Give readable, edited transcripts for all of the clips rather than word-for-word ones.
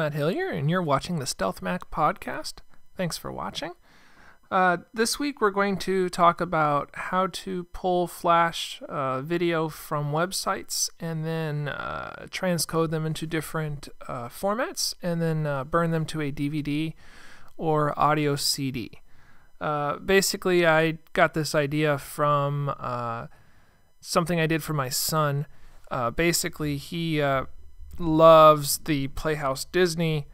Matt Hillier, and you're watching the Stealth Mac podcast. Thanks for watching. This week we're going to talk about how to pull Flash video from websites and then transcode them into different formats and then burn them to a DVD or audio CD. Basically, I got this idea from something I did for my son. Basically, he loves the Playhouse Disney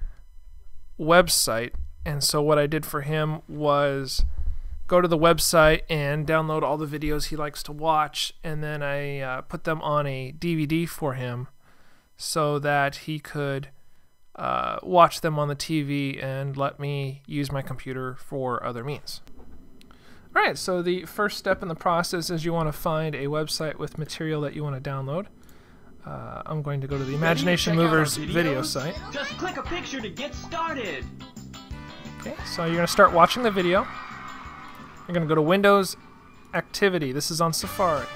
website. And so what I did for him was go to the website and download all the videos he likes to watch, and then I put them on a DVD for him so that he could watch them on the TV and let me use my computer for other means. All right, so the first step in the process is you want to find a website with material that you want to download. I'm going to go to the Imagination Movers video site. Just click a picture to get started. Okay, so you're going to start watching the video. You're going to go to Windows Activity. This is on Safari.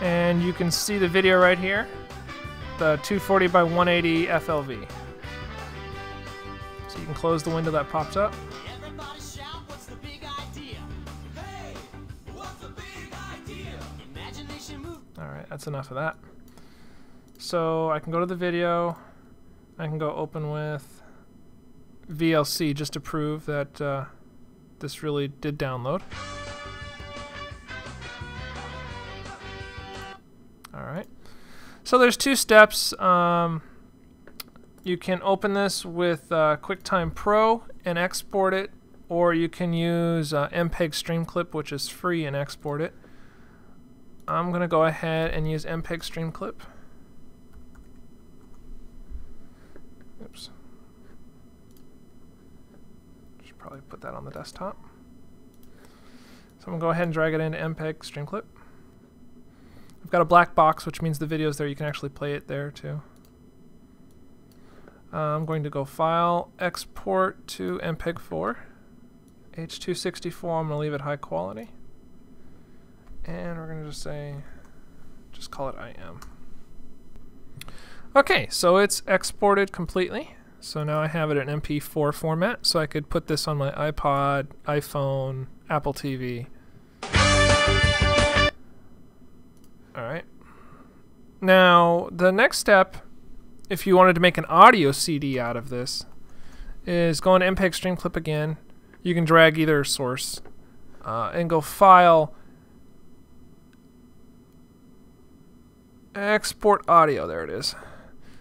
And you can see the video right here, the 240 by 180 FLV. So you can close the window that popped up. Everybody shout, what's the big idea? Hey, what's the big idea? Imagination move. All right, that's enough of that. So I can go to the video. I can go open with VLC just to prove that this really did download. Alright, so there's two steps. You can open this with QuickTime Pro and export it, or you can use MPEG Stream Clip, which is free, and export it. I'm gonna go ahead and use MPEG Stream Clip. Oops. Probably put that on the desktop. So I'm going to go ahead and drag it into MPEG Stream Clip. I've got a black box, which means the video's there. You can actually play it there too. I'm going to go File, Export to MPEG4. H.264, I'm going to leave it high quality. And we're going to just call it IM. Okay, so it's exported completely. So now I have it in MP4 format, so I could put this on my iPod, iPhone, Apple TV. Alright. Now, the next step, if you wanted to make an audio CD out of this, is go on MPEG Stream Clip again. You can drag either source and go File, Export Audio. There it is.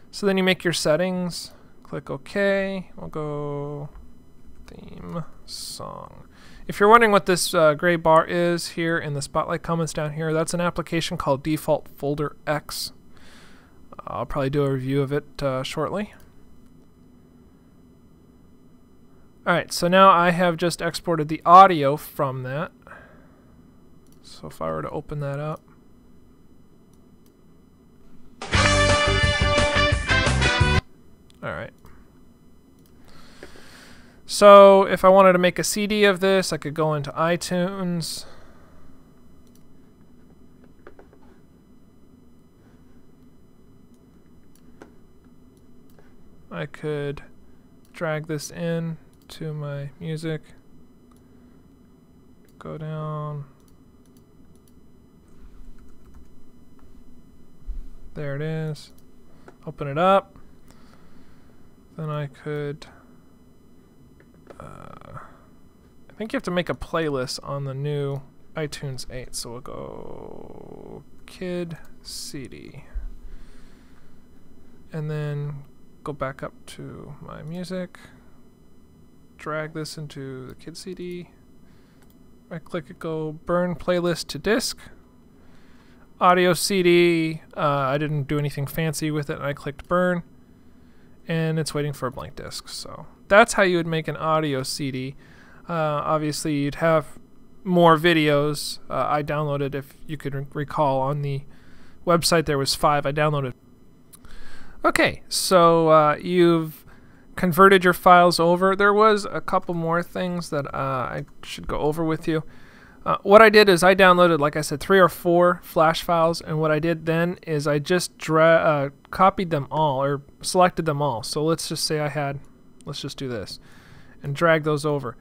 So then you make your settings. Click OK. We'll go theme song. If you're wondering what this gray bar is here in the spotlight comments down here, that's an application called Default Folder X. I'll probably do a review of it shortly. Alright, so now I have just exported the audio from that. So if I were to open that up, alright. So if I wanted to make a CD of this, I could go into iTunes. I could drag this in to my music. Go down. There it is. Open it up. Then I could, I think you have to make a playlist on the new iTunes 8, so we'll go Kid CD. And then go back up to my music, drag this into the Kid CD, right click it, go Burn Playlist to Disk. Audio CD, I didn't do anything fancy with it, and I clicked Burn. And it's waiting for a blank disk. So that's how you would make an audio CD. Obviously you'd have more videos. I downloaded, if you could recall, on the website there was 5 I downloaded. Okay, so you've converted your files over. There was a couple more things that I should go over with you. What I did is I downloaded, like I said, 3 or 4 flash files, and what I did then is I just copied them all, or selected them all. So let's just say I had, let's just do this, and drag those over.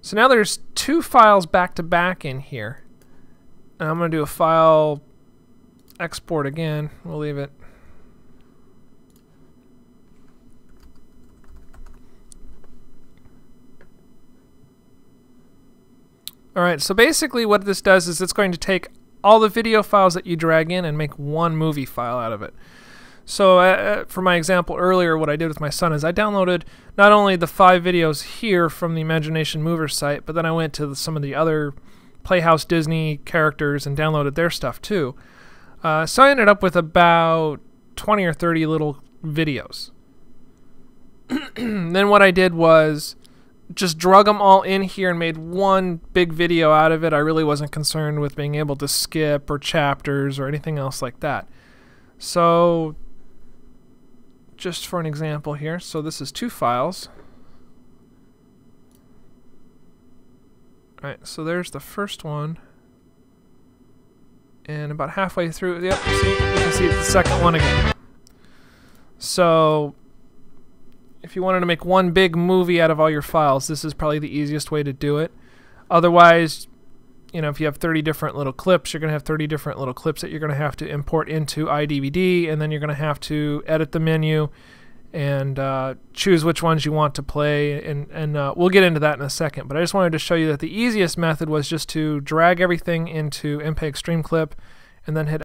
So now there's 2 files back to back in here, and I'm going to do a file export again. We'll leave it. Alright, so basically what this does is it's going to take all the video files that you drag in and make one movie file out of it. So for my example earlier, what I did with my son is I downloaded not only the 5 videos here from the Imagination Movers site, but then I went to some of the other Playhouse Disney characters and downloaded their stuff too. So I ended up with about 20 or 30 little videos. Then what I did was just drug them all in here and made one big video out of it. I really wasn't concerned with being able to skip or chapters or anything else like that. So just for an example here, so this is 2 files. Alright, so there's the first one, and about halfway through, yep, see, you can see the second one again. So if you wanted to make one big movie out of all your files, this is probably the easiest way to do it. Otherwise, you know, if you have 30 different little clips, you're going to have 30 different little clips that you're going to have to import into iDVD, and then you're going to have to edit the menu and choose which ones you want to play, and we'll get into that in a second. But I just wanted to show you that the easiest method was just to drag everything into MPEG Stream Clip and then hit